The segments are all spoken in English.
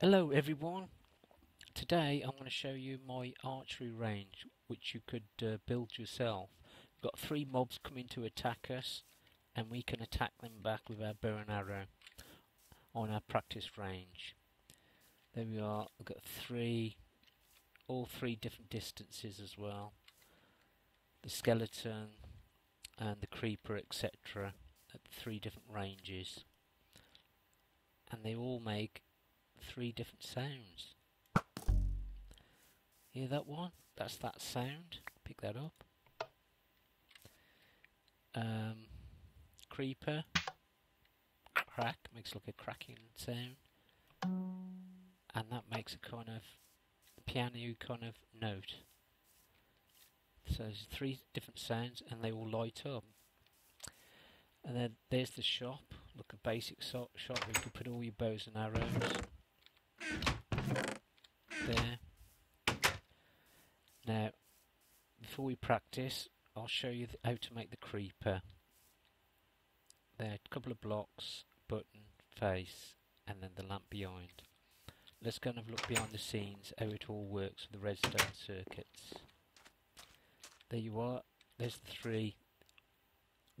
Hello everyone, today I'm going to show you my archery range which you could build yourself. We've got three mobs coming to attack us and we can attack them back with our bow and arrow on our practice range. There we are, we've got all three different distances as well, the skeleton and the creeper etc. at three different ranges, and they all make three different sounds. Hear that one? That's that sound. Pick that up. Creeper. Crack. Makes like a cracking sound. And that makes a kind of piano kind of note. So there's three different sounds and they all light up. And then there's the shop. Look, a basic shop where you can put all your bows and arrows. There. Now, before we practice, I'll show you how to make the creeper. There, a couple of blocks, button, face, and then the lamp behind. Let's go and have a look behind the scenes how it all works with the redstone circuits. There you are. There's the three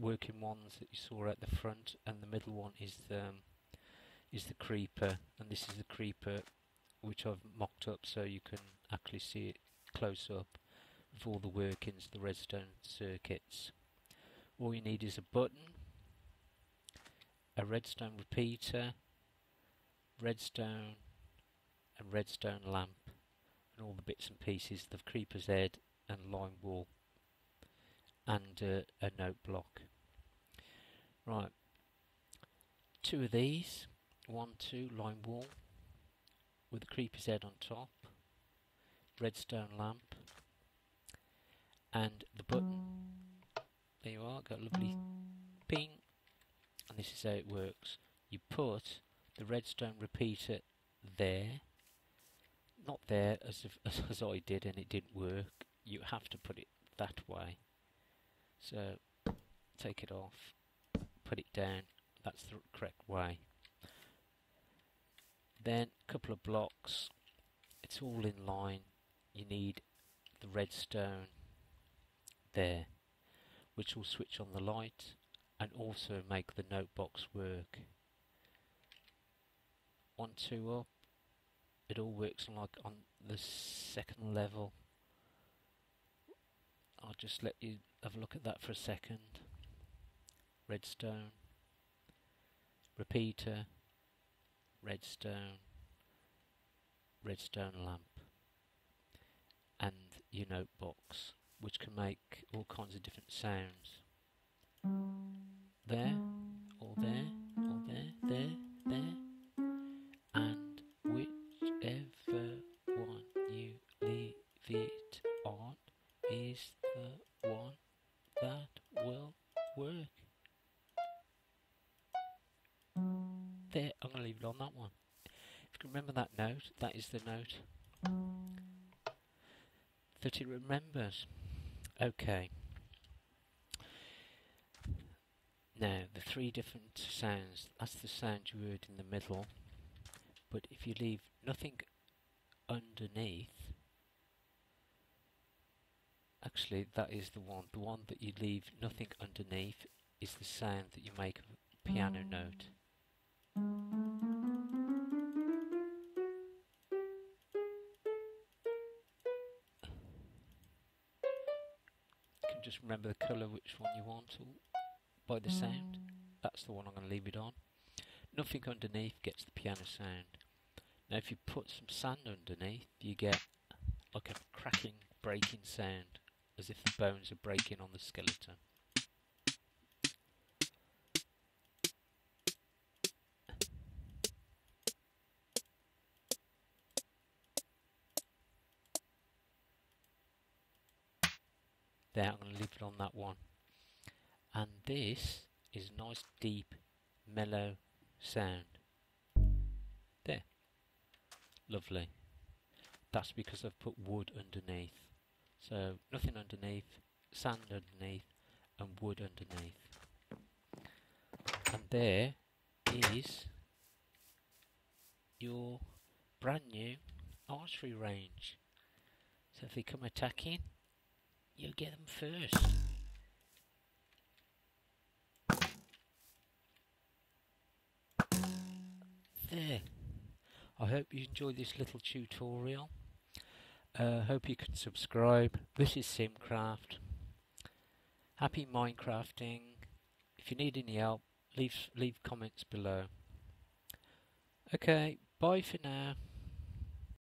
working ones that you saw at the front, and the middle one is the creeper, and this is the creeper which I've mocked up so you can actually see it close up with all the workings of the redstone circuits. All you need is a button, a redstone repeater, redstone, a redstone lamp, and all the bits and pieces, the creeper's head and lime wool, and a note block. Right, two of these, 1, 2, lime wool, with the creeper's head on top, redstone lamp, and the button. There you are, got a lovely ping, and this is how it works. You put the redstone repeater there, not there as I did and it didn't work, you have to put it that way. So take it off, put it down, that's the correct way. Then a couple of blocks, it's all in line, you need the redstone there which will switch on the light and also make the note box work. 1, 2 up, it all works like on the second level. I'll just let you have a look at that for a second. Redstone, repeater, redstone, redstone lamp, and your note box, which can make all kinds of different sounds. There, or there, or there, there, there, and whichever one you leave it on is the one that will work. There, I'm going to leave it on that one. If you can remember that note, that is the note that it remembers. Okay. Now, the three different sounds, that's the sound you heard in the middle, but if you leave nothing underneath, actually that is the one that you leave nothing underneath is the sound that you make of a piano note. You can just remember the colour which one you want by the sound. That's the one I'm going to leave it on. Nothing underneath gets the piano sound. Now if you put some sand underneath you get like a cracking, breaking sound, as if the bones are breaking on the skeleton. There, I'm going to leave it on that one. And this is nice, deep, mellow sound. There. Lovely. That's because I've put wood underneath. So nothing underneath, sand underneath, and wood underneath. And there is your brand new archery range. So if they come attacking, you get them first. There. I hope you enjoyed this little tutorial. Hope you can subscribe. This is Simkraf. Happy Minecrafting. If you need any help, leave comments below. Okay, bye for now.